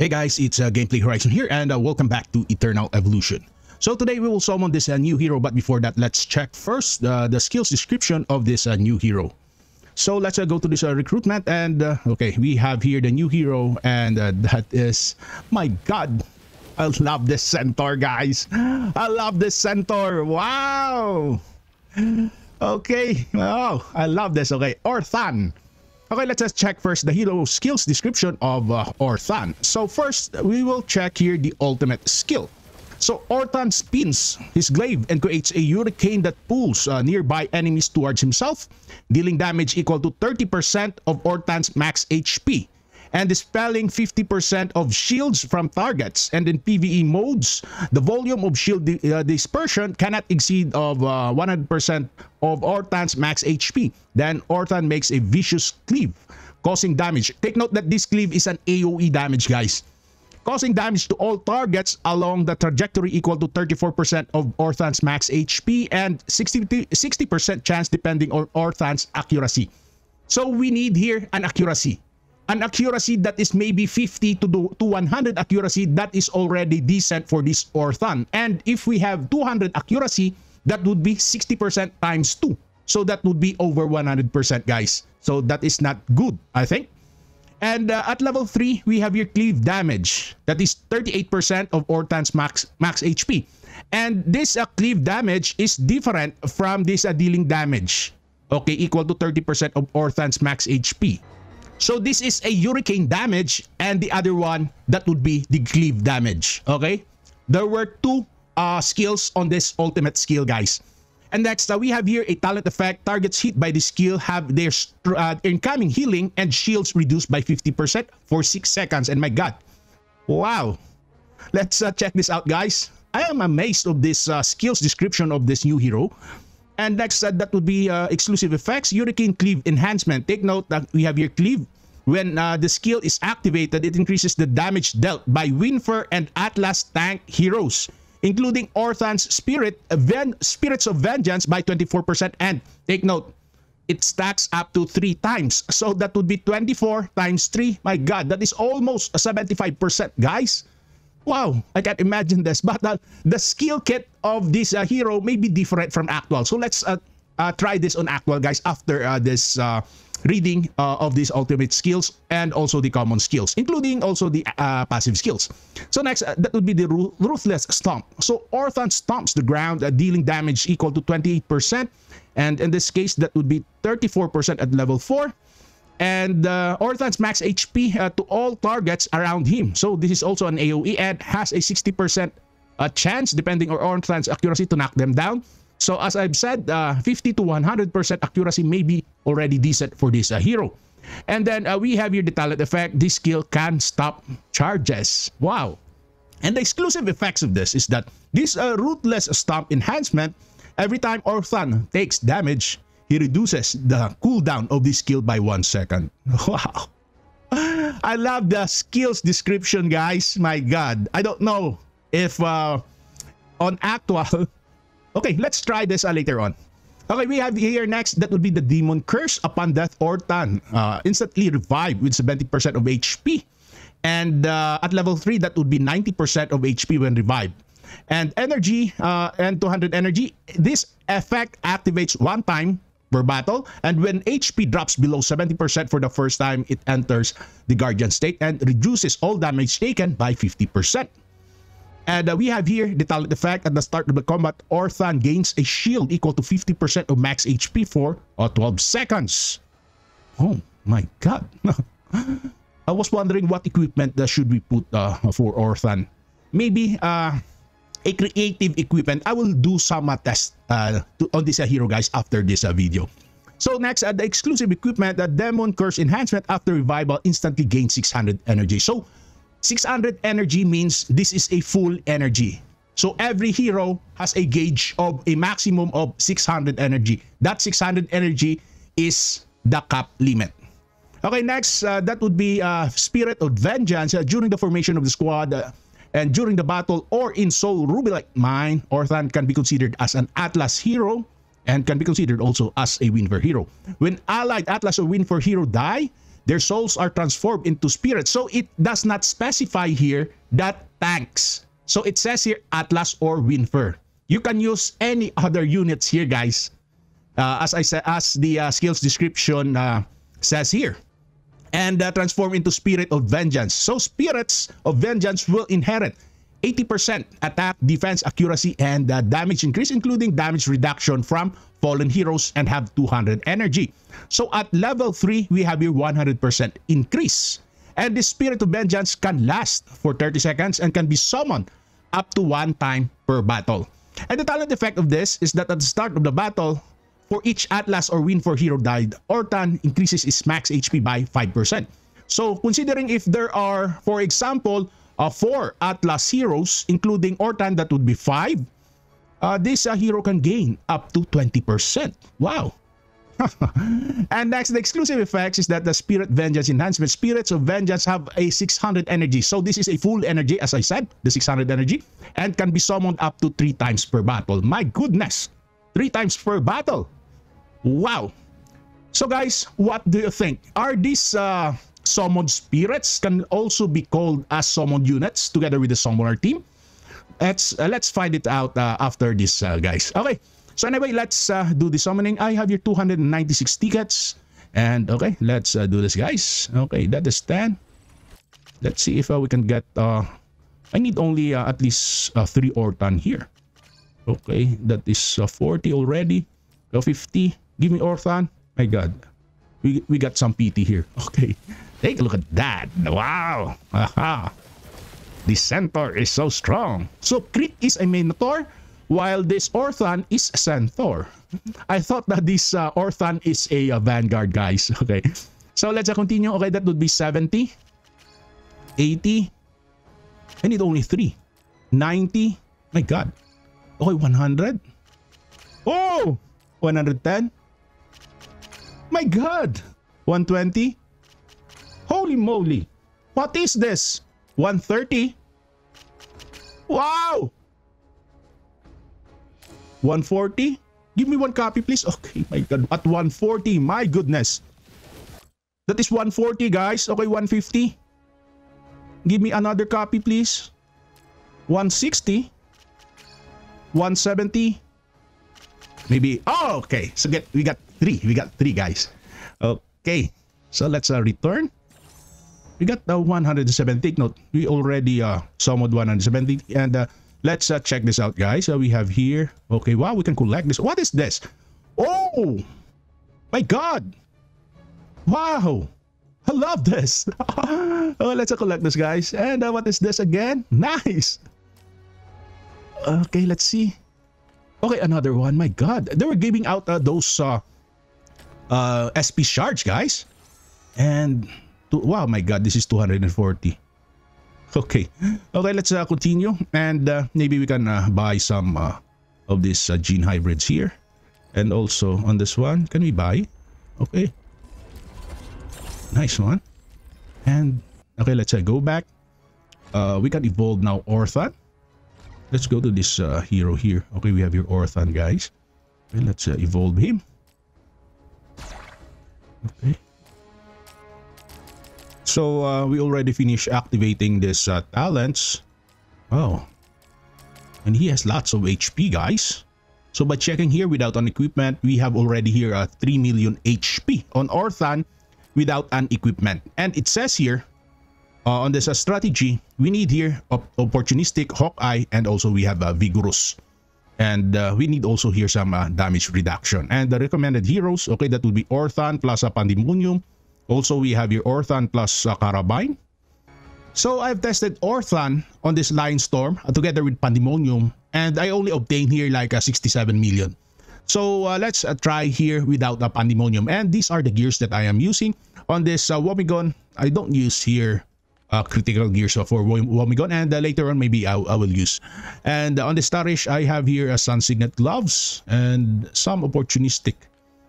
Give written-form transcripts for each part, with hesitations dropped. Hey guys, it's Gameplay Horizon here, and welcome back to Eternal Evolution. So today we will summon this new hero, but before that, let's check first the skills description of this new hero. So let's go to this recruitment, and okay, we have here the new hero, and that is, my god, I love this centaur, guys. I love this centaur. Wow. Okay, oh, I love this. Okay, Orthan. Okay, let's just check first the hero skills description of Orthan. So first, we will check here the ultimate skill. So Orthan spins his glaive and creates a hurricane that pulls nearby enemies towards himself, dealing damage equal to 30% of Orthan's max HP, and dispelling 50% of shields from targets. And in PvE modes, the volume of shield dispersion cannot exceed of 100% of Orthan's max HP. Then Orthan makes a vicious cleave, causing damage. Take note that this cleave is an AoE damage, guys. Causing damage to all targets along the trajectory equal to 34% of Orthan's max HP and 60% chance depending on Orthan's accuracy. So we need here an accuracy. An accuracy that is maybe 50 to 100 accuracy, that is already decent for this Orthan. And if we have 200 accuracy, that would be 60% times 2. So that would be over 100%, guys. So that is not good, I think. And at level 3, we have your cleave damage. That is 38% of Orthan's max HP. And this cleave damage is different from this dealing damage. Okay, equal to 30% of Orthan's max HP. So this is a hurricane damage, and the other one, that would be the cleave damage, okay? There were two skills on this ultimate skill, guys. And next, we have here a talent effect. Targets hit by the skill have their incoming healing and shields reduced by 50% for 6 seconds. And my god, wow. Let's check this out, guys. I am amazed of this skills description of this new hero. And next, that would be exclusive effects, Hurricane Cleave Enhancement. Take note that we have your cleave. When the skill is activated, it increases the damage dealt by Winfur and Atlas tank heroes, including Orthan's Spirits of Vengeance by 24%. And take note, it stacks up to 3 times. So that would be 24 times 3. My god, that is almost 75%, guys. Wow, I can't imagine this, but the skill kit of this hero may be different from actual. So let's try this on actual, guys, after this reading of these ultimate skills and also the common skills, including also the passive skills. So next, that would be the Ruthless Stomp. So Orthan stomps the ground, dealing damage equal to 28%. And in this case, that would be 34% at level 4. And Orthan's max HP to all targets around him. So this is also an AoE and has a 60% chance depending on Orthan's accuracy to knock them down. So as I've said, 50 to 100% accuracy may be already decent for this hero. And then we have here the talent effect. This skill can stop charges. Wow. And the exclusive effects of this is that this Ruthless Stomp enhancement, every time Orthan takes damage, he reduces the cooldown of this skill by 1 second. Wow. I love the skills description, guys. My god. I don't know if on actual... Okay, let's try this later on. Okay, we have here next, that would be the Demon Curse. Upon death, Orthan instantly revived with 70% of HP. And at level 3, that would be 90% of HP when revived. And energy, and 200 energy. This effect activates 1 time per battle, and when HP drops below 70% for the first time, it enters the guardian state and reduces all damage taken by 50%. And we have here the talent effect. At the start of the combat, Orthan gains a shield equal to 50% of max HP for 12 seconds. Oh my god. I was wondering what equipment should we put for Orthan. Maybe a creative equipment. I will do some test on this hero, guys, after this video. So next, the exclusive equipment, the Demon Curse Enhancement. After revival, instantly gain 600 energy. So 600 energy means this is a full energy. So every hero has a gauge of a maximum of 600 energy. That 600 energy is the cap limit. Okay, next, that would be Spirit of Vengeance. During the formation of the squad, and during the battle or in Soul Ruby-like Mine, Orthan can be considered as an Atlas hero and can be considered also as a Winfur hero. When allied Atlas or Winfur hero die, their souls are transformed into spirits. So it does not specify here that tanks. So it says here Atlas or Winfur. You can use any other units here, guys. As I said, as the skills description says here. And transform into Spirit of Vengeance. So Spirits of Vengeance will inherit 80% attack, defense, accuracy, and damage increase, including damage reduction from fallen heroes, and have 200 energy. So at level 3, we have your 100% increase. And the Spirit of Vengeance can last for 30 seconds and can be summoned up to 1 time per battle. And the talent effect of this is that at the start of the battle, for each Atlas or Winfur hero died, Orthan increases its max HP by 5%. So considering if there are, for example, 4 Atlas heroes, including Orthan, that would be 5. This hero can gain up to 20%. Wow. And next, the exclusive effects is that the Spirit Vengeance Enhancement. Spirits of Vengeance have a 600 energy. So this is a full energy, as I said, the 600 energy, and can be summoned up to 3 times per battle. My goodness, 3 times per battle. Wow. So guys, what do you think? Are these... Summoned spirits can also be called as summoned units together with the summoner team. Let's find it out after this, guys. Okay, so anyway, let's do the summoning. I have your 296 tickets, and okay, let's do this, guys. Okay, that is 10. Let's see if we can get I need only at least 3 Orthan here. Okay, that is 40 already. 50. Give me Orthan. My god, we got some PT here. Okay, take a look at that. Wow. Aha. The centaur is so strong. So crit is a minotaur, while this Orthan is a centaur. I thought that this Orthan is a vanguard, guys. Okay, so let's continue. Okay, that would be 70, 80. I need only 3. 90. My god. Okay, 100. Oh, 110. My god, 120. Holy moly, what is this? 130. Wow. 140. Give me 1 copy, please. Okay, my god, at 140. My goodness, that is 140, guys. Okay, 150. Give me another copy, please. 160. 170. Maybe. Oh, okay, so we got three, guys. Okay, so let's return. We got the 170. Take note, we already summoned 170, and let's check this out, guys. So we have here, okay, wow, we can collect this. What is this? Oh my god, wow, I love this. Oh, let's collect this, guys. And what is this again? Nice. Okay, let's see. Okay, another one. My god, they were giving out those SP shards, guys. And wow, my god, this is 240. Okay, let's continue, and maybe we can buy some of these gene hybrids here, and also on this one, can we buy? Okay, nice one. And okay, let's go back. We can evolve now Orthan. Let's go to this hero here. Okay, we have your Orthan, guys. Okay, let's evolve him. Okay. So, we already finished activating this talents. Oh. And he has lots of HP, guys. So, by checking here without an equipment, we have already here 3 million HP on Orthan without an equipment. And it says here, on this strategy, we need here opportunistic, Hawkeye, and also we have Vigorous. And we need also here some damage reduction. And the recommended heroes, okay, that would be Orthan plus Pandemonium. Also, we have your Orthan plus Carabine. So, I've tested Orthan on this Lion Storm together with Pandemonium. And I only obtained here like 67 million. So, let's try here without a Pandemonium. And these are the gears that I am using. On this Womigon, I don't use here... critical gears for Womigon, and later on maybe I will use. And on the Atarish, I have here a Sun Signet gloves and some opportunistic.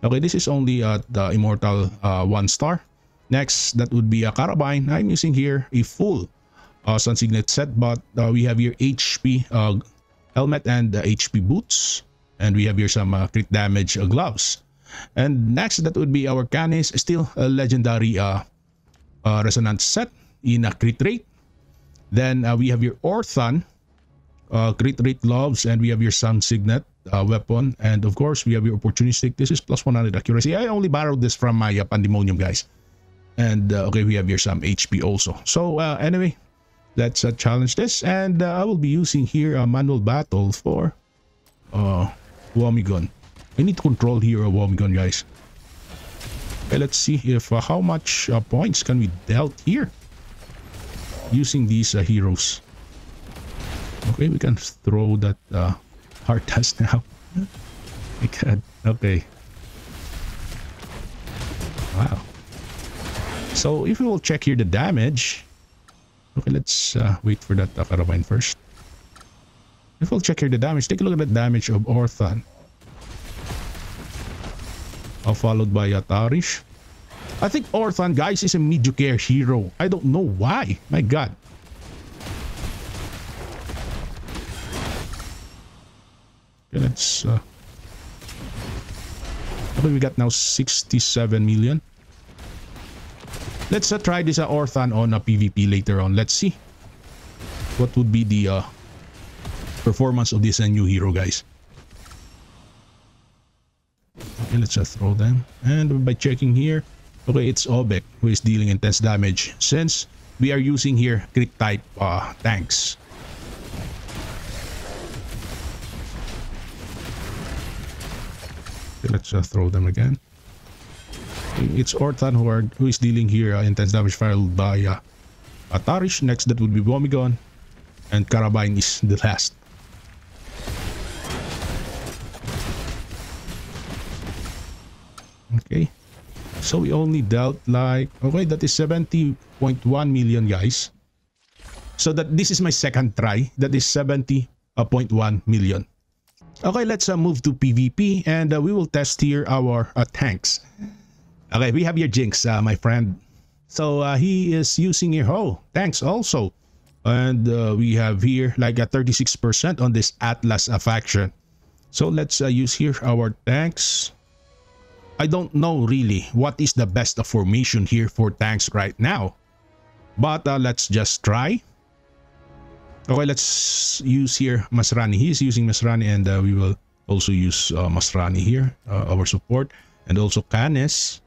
Okay, this is only the immortal 1-star. Next, that would be a Carabine. I'm using here a full Sun Signet set, but we have here HP helmet and HP boots, and we have here some crit damage gloves. And next, that would be our Canis, still a legendary resonance set in a crit rate. Then we have your Orthan, crit rate gloves, and we have your Sun Signet weapon, and of course we have your opportunistic. This is plus 100 accuracy. I only borrowed this from my Pandemonium, guys. And okay, we have here some HP also. So anyway, let's challenge this. And I will be using here a manual battle for Womigon. I need to control here a Womigon, guys. Okay, let's see if how much points can we dealt here using these heroes. Okay, we can throw that hard dust now. I can't. Okay. Wow. So if we will check here the damage, okay, let's wait for that Carabine first. If we'll check here the damage, take a look at the damage of Orthan, followed by Atarish. I think Orthan, guys, is a mediocre hero. I don't know why. My God. Okay, let's. Okay, we got now 67 million. Let's try this Orthan on a PvP later on. Let's see what would be the performance of this new hero, guys. Okay, let's throw them. And by checking here, okay, it's Obek who is dealing intense damage since we are using here crit type tanks. Okay, let's throw them again. It's Orthan who is dealing here intense damage, followed by Atarish. Next, that would be Womigon, and Carabine is the last. Okay, so we only dealt like, okay, that is 70.1 million, guys. So that this is my second try. That is 70.1 million. Okay, let's move to PvP, and we will test here our tanks. Okay, we have your Jinx, my friend. So he is using your hoe tanks also. And we have here like a 36% on this Atlas faction. So let's use here our tanks. I don't know really what is the best formation here for tanks right now. But let's just try. Okay, let's use here Masrani. He is using Masrani, and we will also use Masrani here, our support. And also Canis.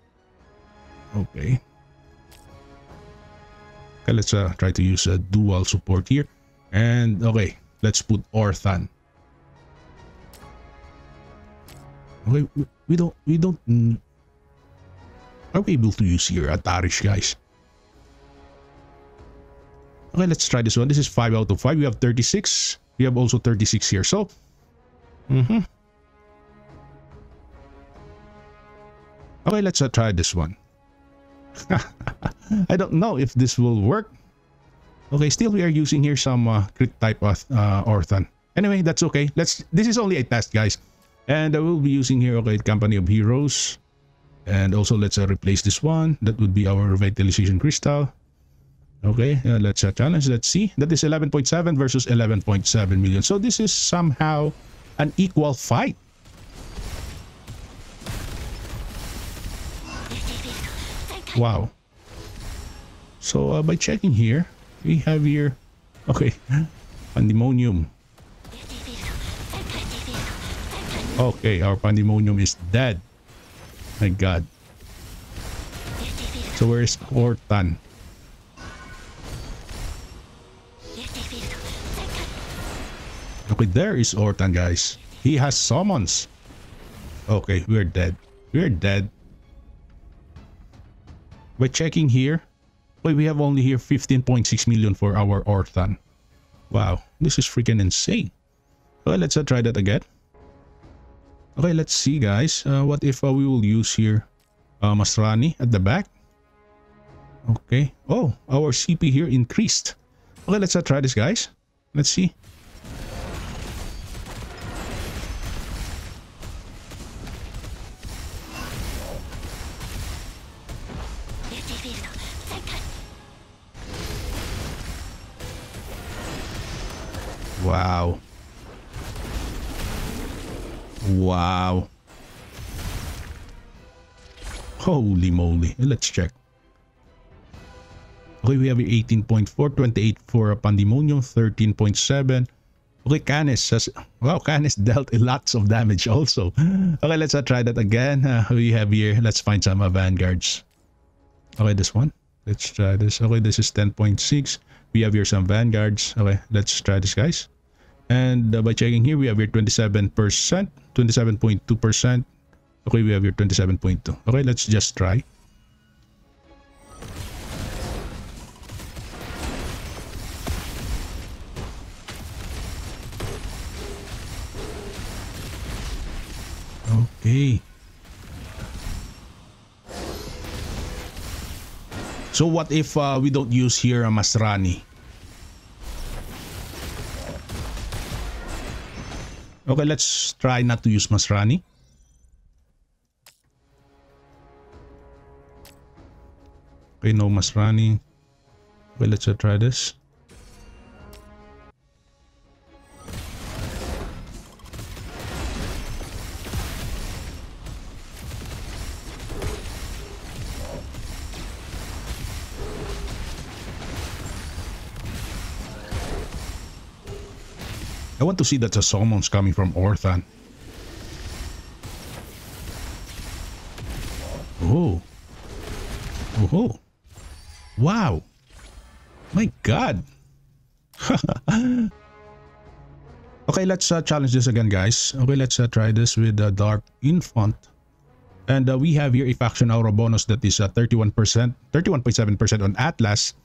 Okay. Okay, let's try to use a dual support here. And okay, let's put Orthan. Okay, we don't are we able to use here Atarish, guys? Okay, let's try this one. This is 5 out of 5. We have 36. We have also 36 here. So okay, let's try this one. I don't know if this will work. Okay, still we are using here some crit type Orthan. Anyway, that's okay. This is only a test, guys. And I will be using here, okay, Company of Heroes. And also let's replace this one. That would be our Revitalization Crystal. Okay, let's challenge. Let's see. That is 11.7 versus 11.7 million. So this is somehow an equal fight. Wow. So by checking here, we have here, okay, Pandemonium. Okay, our Pandemonium is dead. My God. So where is Orthan? Okay, there is Orthan, guys. He has summons. Okay, we're dead. We're dead. By checking here, wait, we have only here 15.6 million for our Orthan. Wow, this is freaking insane. Okay, let's try that again. Okay, let's see, guys. What if we will use here Masrani at the back? Okay. Oh, our CP here increased. Okay, let's try this, guys. Let's see. Wow. Wow. Holy moly. Let's check. Okay, we have 18.4, 28 for Pandemonium, 13.7. Okay, Canis has, wow, Canis dealt lots of damage also. Okay, let's try that again. We have here, let's find some vanguards. Okay, this one. Let's try this. Okay, this is 10.6. We have here some vanguards. Okay, let's try this, guys. And by checking here, we have here 27%, 27.2%. Okay, we have here 27.2. Okay, let's just try. Okay. So what if we don't use here a Masrani? Okay, let's try not to use Masrani. Okay, no Masrani. Okay, let's try this. I want to see that the summons coming from Orthan. Oh. Oh. Wow. My God. Okay, let's challenge this again, guys. Okay, let's try this with the Dark Infant. And we have here a faction aura bonus that is 31%, 31.7% on Atlas.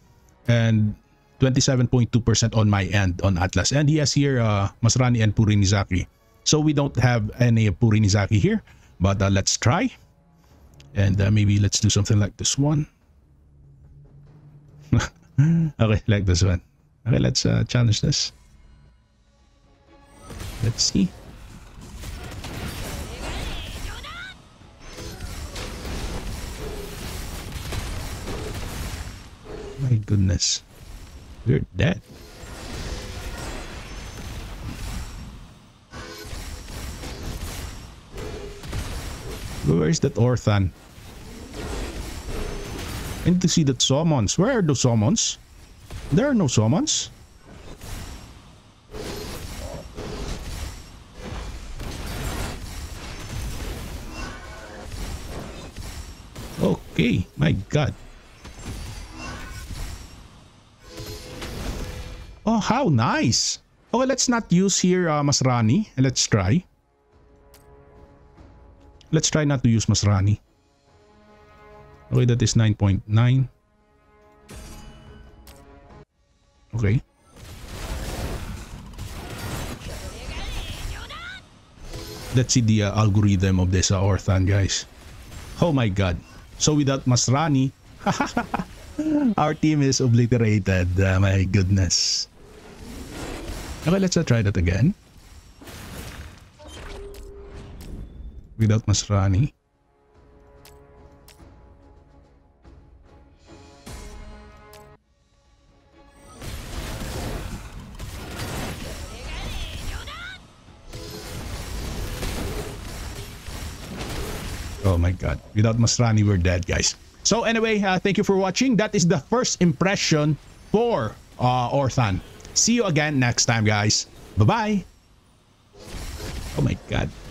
And 27.2% on my end on Atlas, and he has here Masrani and Purinizaki, so we don't have any Purinizaki here, but let's try, and maybe let's do something like this one. Okay, like this one. Okay, let's challenge this. Let's see. My goodness. We're dead. Where is that Orthan? I need to see that summons. Where are those summons? There are no summons. Okay, my God. Oh, how nice. Okay, let's not use here Masrani. Let's try. Let's try not to use Masrani. Okay, that is 9.9. Okay. Let's see the algorithm of this Orthan, guys. Oh my God. So without Masrani, our team is obliterated. My goodness. Okay, let's try that again. Without Masrani. Oh my God. Without Masrani, we're dead, guys. So anyway, thank you for watching. That is the first impression for Orthan. See you again next time, guys. Bye-bye. Oh my God.